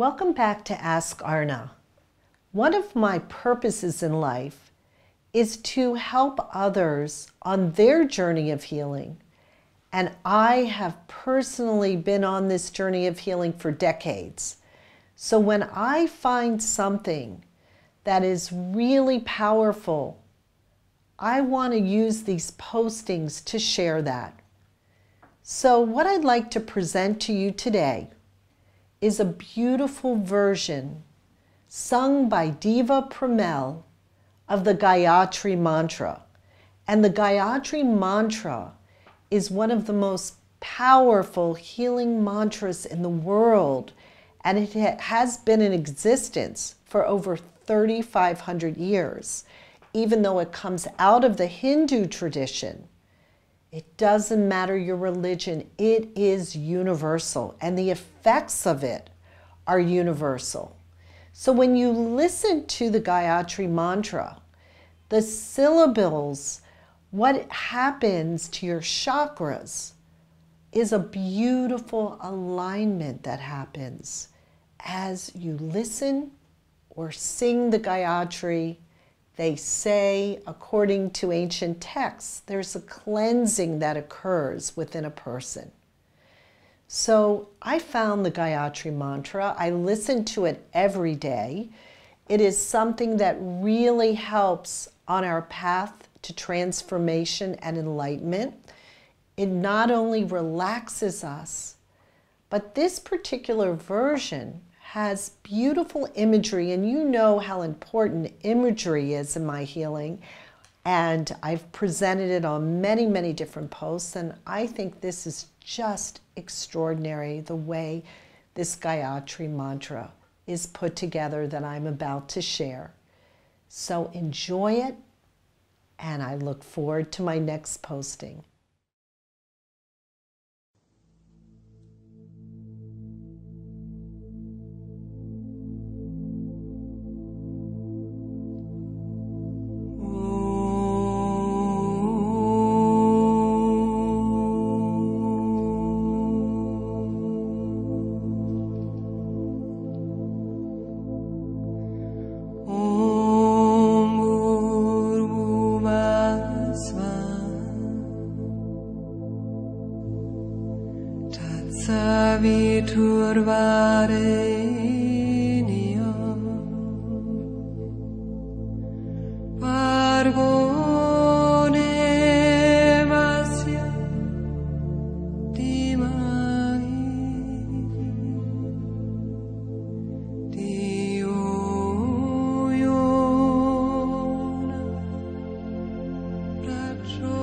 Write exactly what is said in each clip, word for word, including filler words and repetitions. Welcome back to Ask Arna. One of my purposes in life is to help others on their journey of healing. And I have personally been on this journey of healing for decades. So when I find something that is really powerful, I want to use these postings to share that. So what I'd like to present to you today is a beautiful version sung by Deva Premal of the Gayatri Mantra. And the Gayatri Mantra is one of the most powerful healing mantras in the world, and it has been in existence for over thirty-five hundred years. Even though it comes out of the Hindu tradition, it doesn't matter your religion, it is universal, and the effects of it are universal. So when you listen to the Gayatri Mantra, the syllables, what happens to your chakras is a beautiful alignment that happens as you listen or sing the Gayatri. They say, according to ancient texts, there's a cleansing that occurs within a person. So I found the Gayatri Mantra. I listen to it every day. It is something that really helps on our path to transformation and enlightenment. It not only relaxes us, but this particular version has beautiful imagery, and you know how important imagery is in my healing, and I've presented it on many, many different posts, and I think this is just extraordinary, the way this Gayatri Mantra is put together that I'm about to share. So enjoy it, and I look forward to my next posting. Savitur vareniyam Pargo nemasya Dimahi Diyo yona Pracho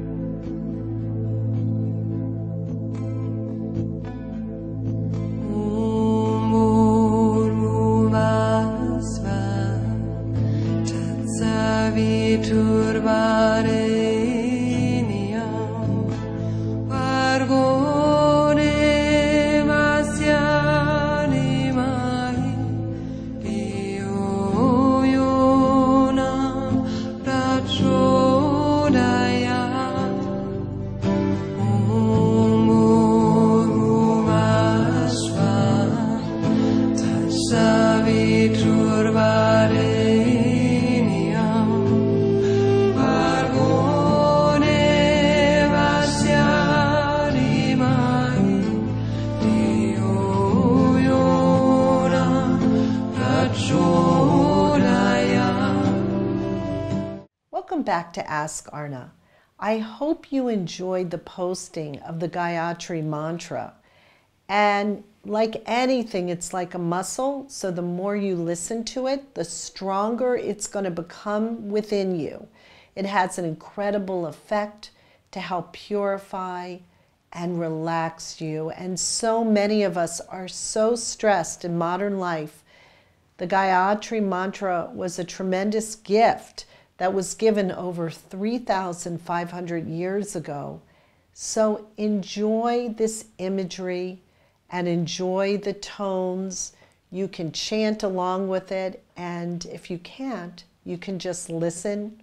Savitur vareniyam Pargo nemasya Dimahi Diyo yona Prachodayat Om Bhurmuvasva Tat Savitur vareniyam Welcome back to Ask Arna. I hope you enjoyed the posting of the Gayatri Mantra. And like anything, it's like a muscle. So the more you listen to it, the stronger it's going to become within you. It has an incredible effect to help purify and relax you. And so many of us are so stressed in modern life. The Gayatri Mantra was a tremendous gift that was given over three thousand five hundred years ago. So enjoy this imagery and enjoy the tones. You can chant along with it, and if you can't, you can just listen,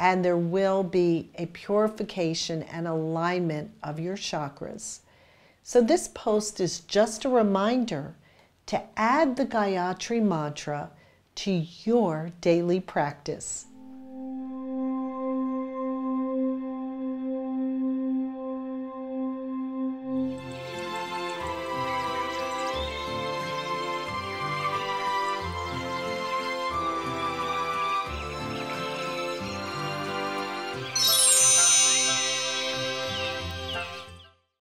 and there will be a purification and alignment of your chakras. So this post is just a reminder to add the Gayatri Mantra to your daily practice.